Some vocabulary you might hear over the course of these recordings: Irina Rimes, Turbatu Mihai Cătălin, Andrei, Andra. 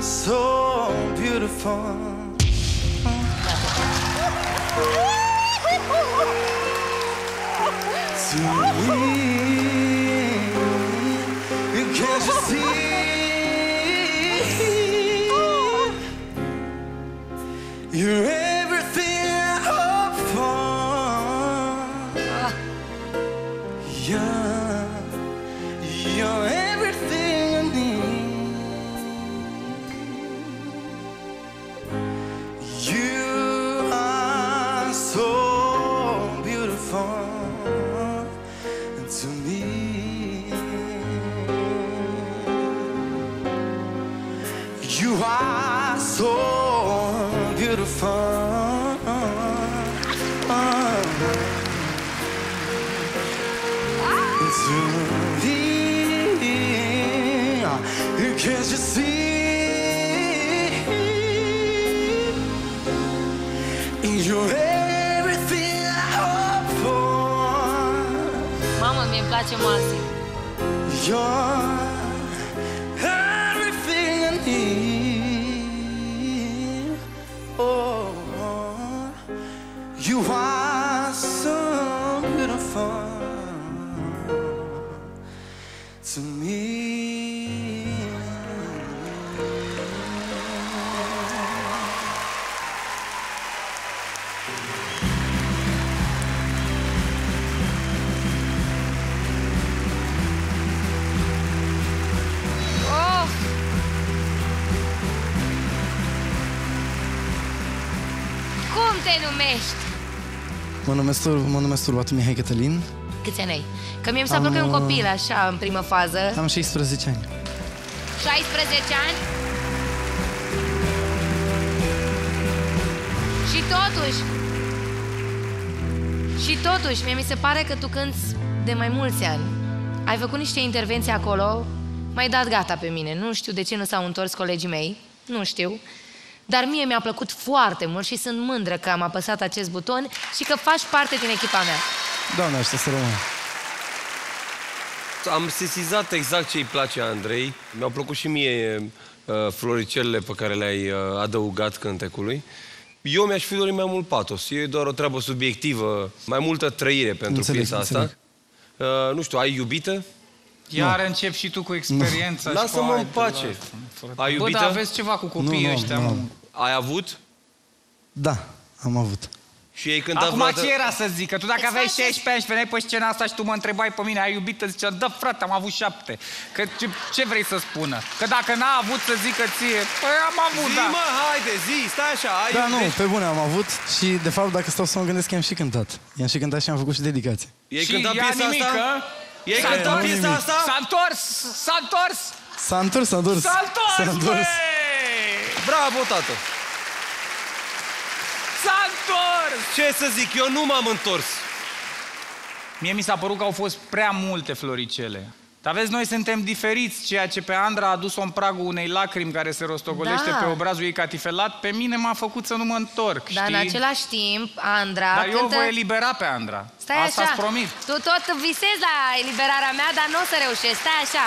so beautiful. To me, can't you see? You're everything I hope for. You're everything I need. You are so beautiful. To me, you are so beautiful. To me, can't you see? In your head. Îmi place muzica. You're everything I need. Oh, you are so beautiful to me. Te numești? Mă numesc Turbatu Mihai Cătălin. Câți ani ai? Că mie mi s-a plăcut un copil, așa, în primă fază. Am 16 ani. 16 ani? Și totuși, mie mi se pare că tu cânti de mai mulți ani. Ai făcut niște intervenții acolo, m-ai dat gata pe mine. Nu știu de ce nu s-au întors colegii mei, nu știu. Dar mie mi-a plăcut foarte mult și sunt mândră că am apăsat acest buton și că faci parte din echipa mea. Doamne, așa să rămân. Am sesizat exact ce îi place Andrei. Mi-au plăcut și mie floricelele pe care le-ai adăugat cântecului. Eu mi-aș fi dorit mai mult patos. E doar o treabă subiectivă, mai multă trăire pentru piesa asta. Nu știu, ai iubită? Iar încep și tu cu experiența. Lasă-mă în pace. Ai iubită? Bă, dar aveți ceva cu copiii ăștia, mă. Ai avut? Da, am avut. Și ei cântă. Acum ce era să zic? Că tu dacă aveai 16 ani și veneai pe scena asta și tu mă întrebai pe mine, ai iubită? Zicea, da, frate, am avut 7. Că ce vrei să spună? Că dacă n-a avut să zică ție, păi am avut, da. Zi, mă, haide, zi, stai așa, ai iubit. Da, nu, pe bune, am avut și, de fapt, dacă stau să mă gândesc, i-am și cântat. I-am și cântat și am făcut și dedicație. Ei cântă piesa asta? Ei cântă piesa asta? S-a întors, bravo, tată! S-a întors! Ce să zic, eu nu m-am întors. Mie mi s-a părut că au fost prea multe floricele. Dar vezi, noi suntem diferiți, ceea ce pe Andra a adus-o în pragul unei lacrimi care se rostogolește pe obrazul ei catifelat, pe mine m-a făcut să nu mă întorc, știi? Dar în același timp, Andra... Dar eu o voi elibera pe Andra. Stai așa. Asta-ți promit. Tu tot visezi la eliberarea mea, dar nu o să reușești. Stai așa.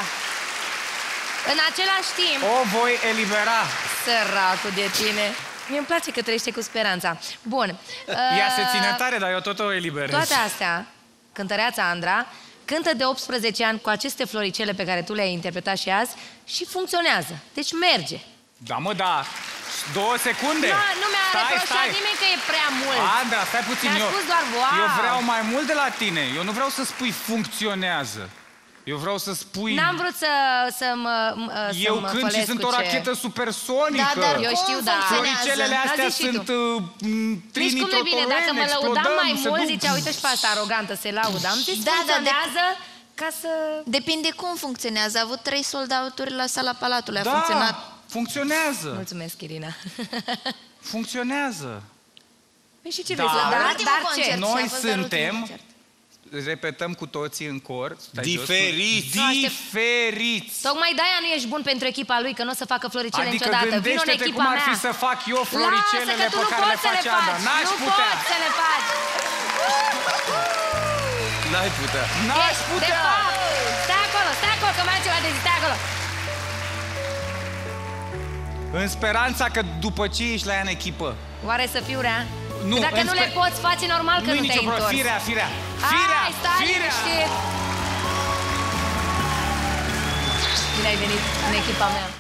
În același timp... O voi elibera. Săracul de tine. Mie îmi place că trăiește cu speranța. Bun. Ea se ține tare, dar eu tot o eliberez. Toate astea, cântăreața Andra, cântă de 18 ani cu aceste floricele pe care tu le-ai interpretat și azi și funcționează. Deci merge. Da, mă, da. 2 secunde. Da, nu mi-a reproșat nimeni că e prea mult. Andra, stai puțin. Mi-a spus doar, wow. Eu vreau mai mult de la tine. Eu nu vreau să spui funcționează. Eu vreau să spui... N-am vrut să mă când și sunt o rachetă supersonică. Da, eu știu, da. Floricelele astea sunt trinitrotorene, dacă mă laudam mai mult, zicea, uite-și pe asta arogantă, se laudă. Am zis, funcționează ca să... Depinde cum funcționează. A avut 3 sold-out-uri la Sala Palatului. A funcționat. Funcționează. Mulțumesc, Irina. Funcționează. Păi și ce vrei? Dar ce? Noi suntem... Repetăm cu toții în cor. Diferiți! Tocmai de-aia nu ești bun pentru echipa lui, că nu o să facă floricele niciodată. Adică gândește-te cum ar fi să fac eu floricelele pe care le face Andra. N-aș putea! Nu poți să le faci! N-ai putea! N-aș putea! Stai acolo, că mai am ceva de zi, stai acolo! În speranța că după ce ești la ea în echipă... Oare să fiu rea? Nu, că dacă nu le poți face, normal că nu te-ai întors. Firea, firea, firea, hai, stai, firea! Bine ai venit în echipa mea.